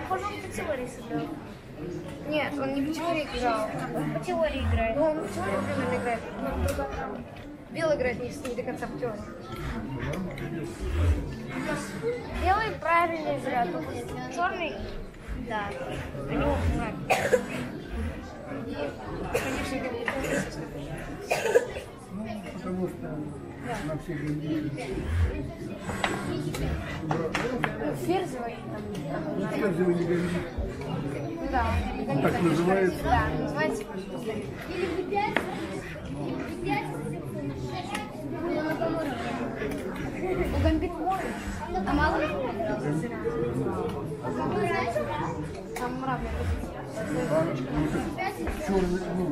Похоже, он по теории сыграл. Нет, он не по теории играл. По теории играет. Ну, он по теории, например, играет. Белый играет не до конца по теории. Белый правильно играет. Черный? Да. Они узнают. Конечно, это не получится. Ну, потому что на всех людей... Ферзевый там. Ферзевый не говорит. Да. Он так называется? Да, называется. Или препятствие. У Гамбит Моры. А мало ли? Там равная позиция. Черный, ну,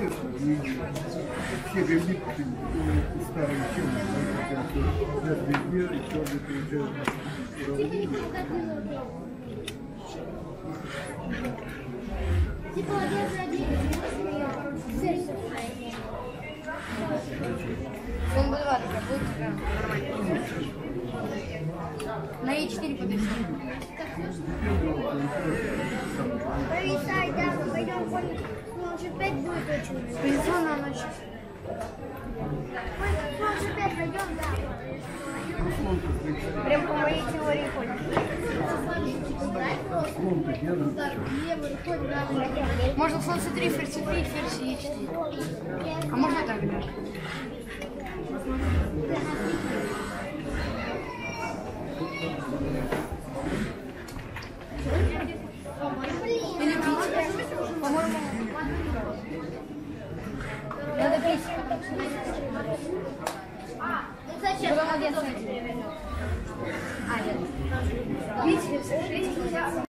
естественно, все гамбиты старые черные. Сейчас без мира и черный приезжает. Типа, я же один, он был ладно, как будет, нормально. На Е4 подвеси. Повисай, да, мы пойдем в комнату. Ну, уже 5 будет очень. Позиционная ночь. Мы уже 5 пойдем, да. Прям по моей теории ходит. Можно солнце 3, ферзь 3, ферзь Е4. А можно так, да? Надо пить. Зачем? А, нет. Видите, все 6 нельзя.